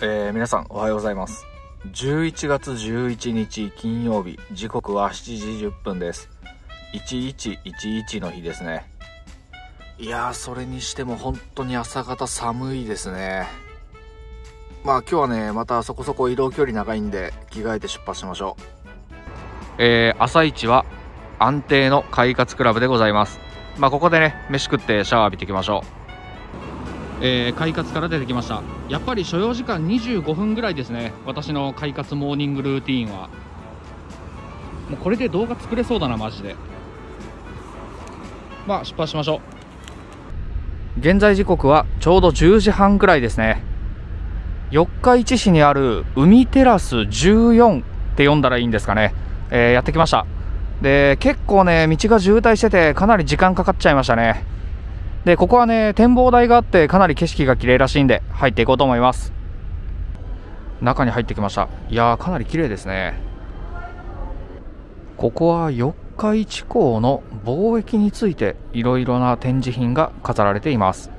皆さんおはようございます。11月11日金曜日、時刻は7時10分です。1111の日ですね。いやー、それにしても本当に朝方寒いですね。まあ今日はね、またそこそこ移動距離長いんで着替えて出発しましょう。朝一は安定の快活クラブでございます。まあここでね、飯食ってシャワー浴びていきましょう。快活から出てきました。やっぱり所要時間25分ぐらいですね。私の快活モーニングルーティーンはもうこれで動画作れそうだな、マジで。まあ出発しましょう。現在時刻はちょうど10時半ぐらいですね。四日市市にある海テラス14って読んだらいいんですかね、やってきました。で結構ね、道が渋滞しててかなり時間かかっちゃいましたね。でここはね、展望台があってかなり景色が綺麗らしいんで入っていこうと思います。中に入ってきました。いやー、かなり綺麗ですね。ここは四日市港の貿易についていろいろな展示品が飾られています。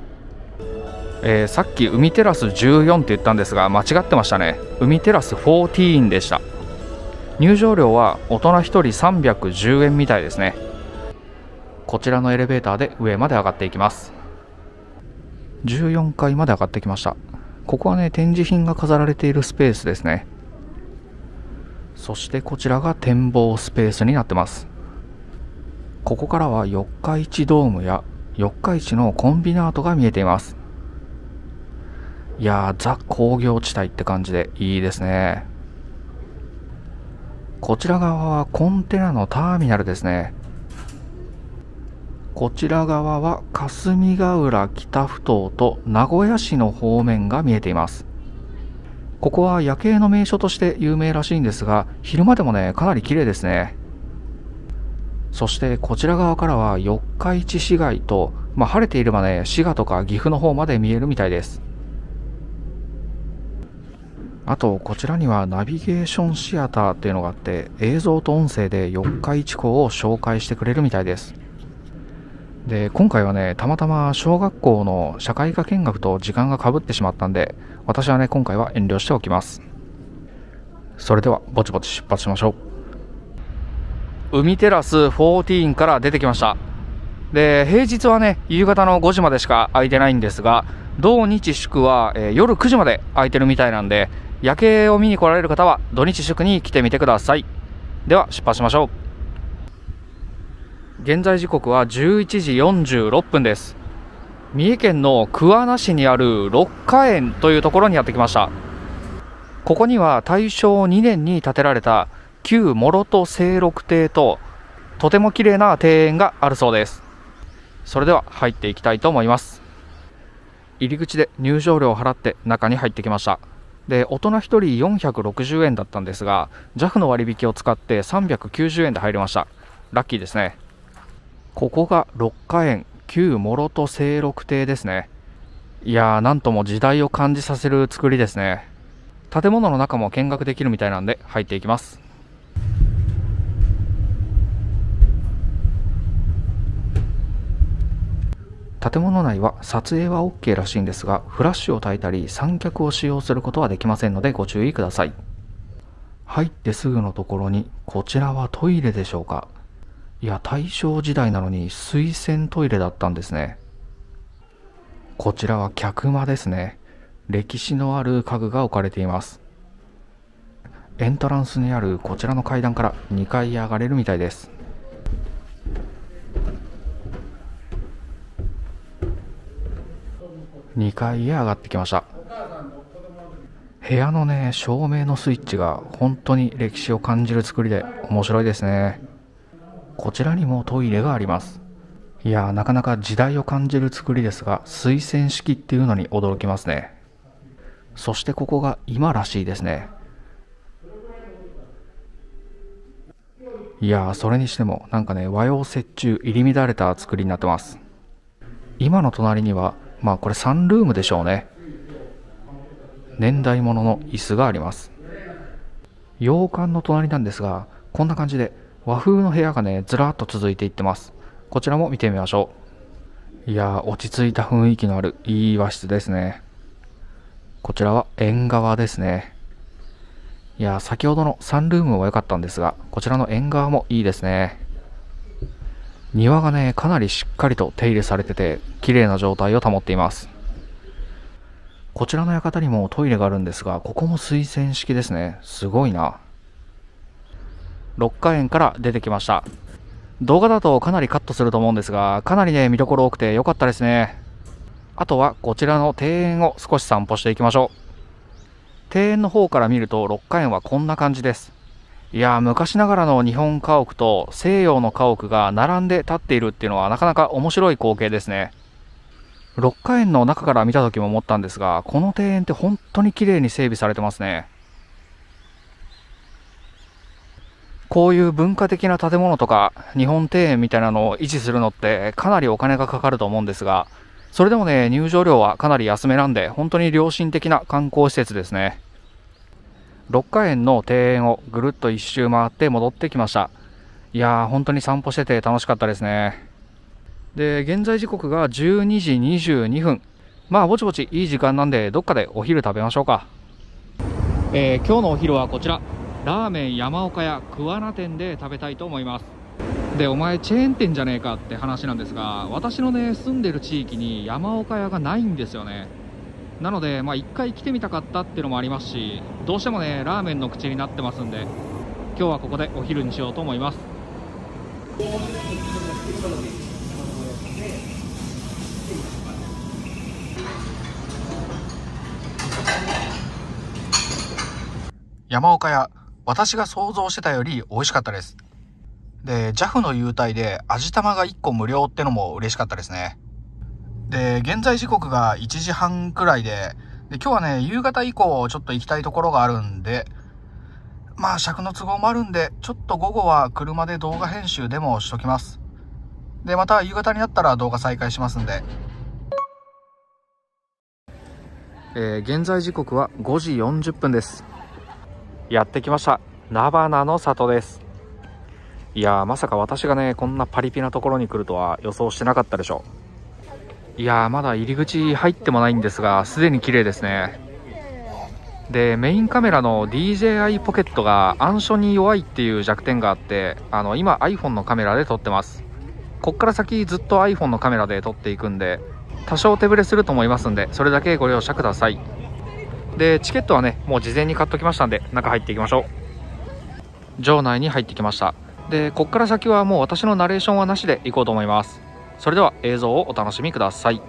さっき海テラス14って言ったんですが、間違ってましたね。海テラス14でした。入場料は大人1人310円みたいですね。こちらのエレベーターで上まで上がっていきます。14階まで上がってきました。ここはね、展示品が飾られているスペースですね。そしてこちらが展望スペースになってます。ここからは四日市ドームや四日市のコンビナートが見えています。いやー、ザ工業地帯って感じでいいですね。こちら側はコンテナのターミナルですね。こちら側は霞ヶ浦北埠頭と名古屋市の方面が見えています。ここは夜景の名所として有名らしいんですが、昼間でもね、かなり綺麗ですね。そしてこちら側からは四日市市街と、晴れていればね、滋賀とか岐阜の方まで見えるみたいです。あとこちらにはナビゲーションシアターっていうのがあって、映像と音声で四日市港を紹介してくれるみたいです。で今回はね、たまたま小学校の社会科見学と時間がかぶってしまったんで、私はね、今回は遠慮しておきます。それではぼちぼち出発しましょう。海テラス14から出てきました。で平日はね、夕方の5時までしか空いてないんですが、土日祝は、夜9時まで空いてるみたいなんで、夜景を見に来られる方は土日祝に来てみてください。では出発しましょう。現在時刻は11時46分です。三重県の桑名市にある六花園というところにやってきました。ここには大正2年に建てられた旧諸戸清六亭と、とても綺麗な庭園があるそうです。それでは入っていきたいと思います。入り口で入場料を払って中に入ってきました。で大人1人460円だったんですが、 JAF の割引を使って390円で入れました。ラッキーですね。ここが六花園旧諸戸清六亭ですね。いやー、なんとも時代を感じさせる作りですね。建物の中も見学できるみたいなんで入っていきます。建物内は撮影は OK らしいんですが、フラッシュを焚いたり三脚を使用することはできませんのでご注意ください。入ってすぐのところに、こちらはトイレでしょうか。いや、大正時代なのに水洗トイレだったんですね。こちらは客間ですね。歴史のある家具が置かれています。エントランスにあるこちらの階段から2階上がれるみたいです。2階へ上がってきました。部屋のね、照明のスイッチが本当に歴史を感じる作りで面白いですね。こちらにもトイレがあります。いやー、なかなか時代を感じる作りですが、水洗式っていうのに驚きますね。そしてここが今らしいですね。いやー、それにしてもなんかね、和洋折衷入り乱れた作りになってます。今の隣にはまあこれ3ルームでしょうね。年代物の椅子があります。洋館の隣なんですが、こんな感じで和風の部屋がね、ずらっと続いていってます。こちらも見てみましょう。いやー、落ち着いた雰囲気のあるいい和室ですね。こちらは縁側ですね。いや、先ほどのサンルームも良かったんですが、こちらの縁側もいいですね。庭がね、かなりしっかりと手入れされてて、綺麗な状態を保っています。こちらの館にもトイレがあるんですが、ここも水洗式ですね。すごいな。六花園から出てきました。動画だとかなりカットすると思うんですが、かなりね、見どころ多くて良かったですね。あとはこちらの庭園を少し散歩していきましょう。庭園の方から見ると六花園はこんな感じです。いやー、昔ながらの日本家屋と西洋の家屋が並んで立っているっていうのはなかなか面白い光景ですね。六花園の中から見た時も思ったんですが、この庭園って本当に綺麗に整備されてますね。こういう文化的な建物とか日本庭園みたいなのを維持するのってかなりお金がかかると思うんですが、それでもね、入場料はかなり安めなんで、本当に良心的な観光施設ですね。六花園の庭園をぐるっと一周回って戻ってきました。いやー、本当に散歩してて楽しかったですね。で、現在時刻が12時22分。まあ、ぼちぼちいい時間なんで、どっかでお昼食べましょうか。今日のお昼はこちら、ラーメン山岡屋桑名店で食べたいと思います。で、お前チェーン店じゃねえかって話なんですが、私のね、住んでる地域に山岡屋がないんですよね。なので、まあ、一回来てみたかったっていうのもありますし、どうしてもね、ラーメンの口になってますんで、今日はここでお昼にしようと思います。山岡屋、私が想像してたより美味しかったです。で、JAF の優待で味玉が1個無料ってのも嬉しかったですね。で、現在時刻が1時半くらいで、今日はね、夕方以降ちょっと行きたいところがあるんで、まあ尺の都合もあるんで、ちょっと午後は車で動画編集でもしときます。で、また夕方になったら動画再開しますんで。現在時刻は5時40分です。やってきました。菜花の里です。いやー、まさか私がね、こんなパリピなところに来るとは予想してなかったでしょう。いやー、まだ入り口入ってもないんですが、すでに綺麗ですね。で、メインカメラの DJI ポケットが暗所に弱いっていう弱点があって、今 iPhone のカメラで撮ってます。こっから先ずっと iPhone のカメラで撮っていくんで、多少手ぶれすると思いますんで、それだけご了承ください。で、チケットはね、もう事前に買っときましたんで、中入っていきましょう。場内に入ってきました。で、こっから先はもう私のナレーションはなしでいこうと思います。それでは映像をお楽しみください。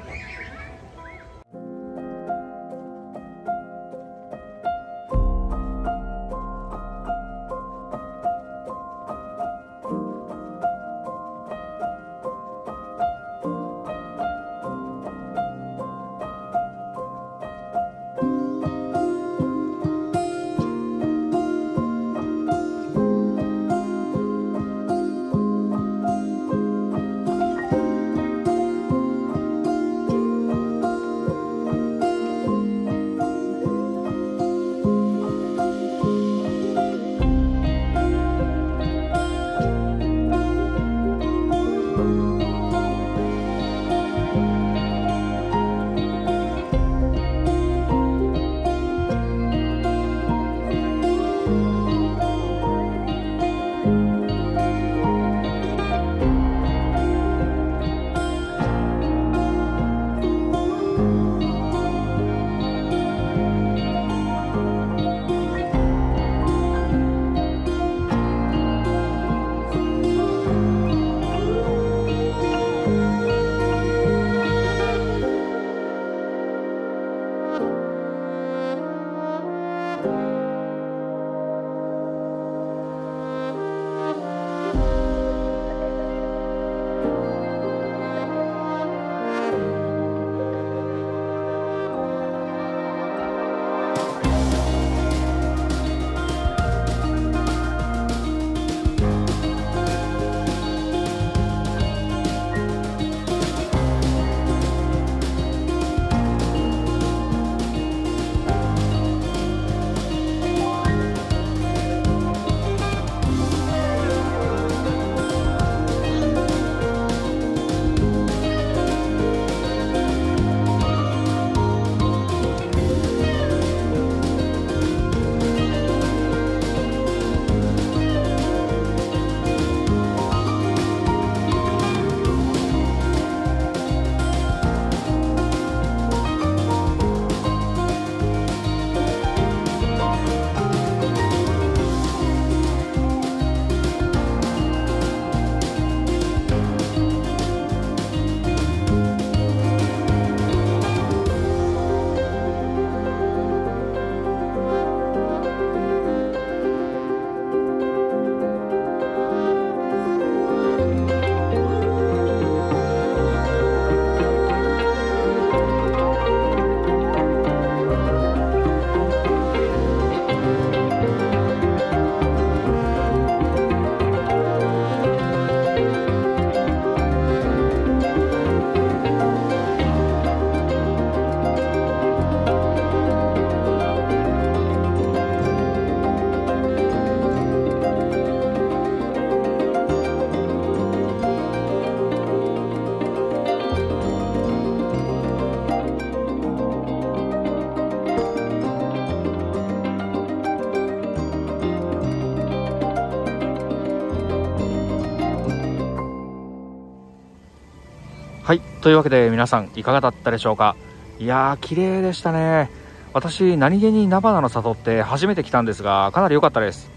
というわけで皆さんいかがだったでしょうか。いやー綺麗でしたね。私何気に菜花の里って初めて来たんですが、かなり良かったです。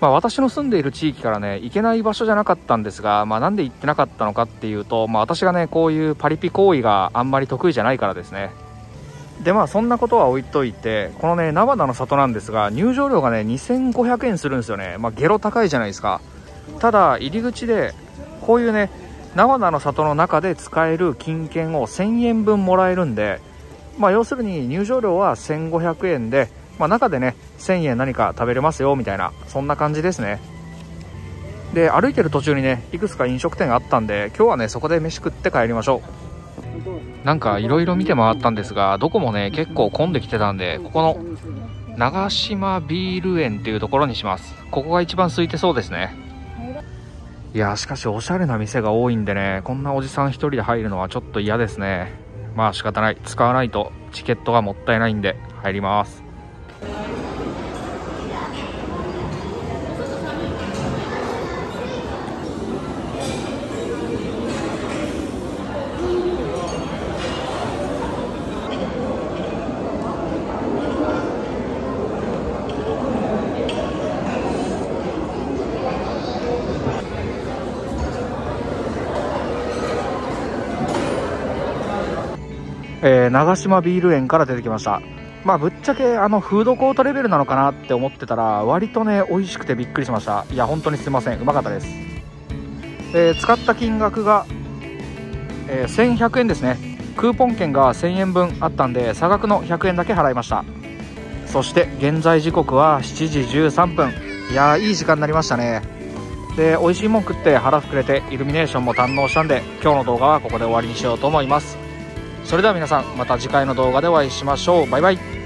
私の住んでいる地域からね行けない場所じゃなかったんですが、なんで行ってなかったのかっていうと、私がねこういうパリピ行為があんまり得意じゃないからですね。でそんなことは置いといて、このね菜花の里なんですが、入場料がね2500円するんですよね。ゲロ高いじゃないですか。ただ入り口でこういうね菜花の里の中で使える金券を1000円分もらえるんで、要するに入場料は1500円で、中でね1000円何か食べれますよみたいな、そんな感じですね。で歩いてる途中にねいくつか飲食店があったんで、今日はねそこで飯食って帰りましょう。なんかいろいろ見て回ったんですが、どこもね結構混んできてたんで、ここの長島ビール園っていうところにします。ここが一番空いてそうですね。いやしかしおしゃれな店が多いんでね、こんなおじさん一人で入るのはちょっと嫌ですね。仕方ない、使わないとチケットがもったいないんで入ります。長島ビール園から出てきました。ぶっちゃけフードコートレベルなのかなって思ってたら、割とね美味しくてびっくりしました。いや本当にすいません、うまかったです。使った金額が、1100円ですね。クーポン券が1000円分あったんで、差額の100円だけ払いました。そして現在時刻は7時13分。いやいい時間になりましたね。で美味しいもん食って腹膨れてイルミネーションも堪能したんで、今日の動画はここで終わりにしようと思います。それでは皆さん、また次回の動画でお会いしましょう。バイバイ。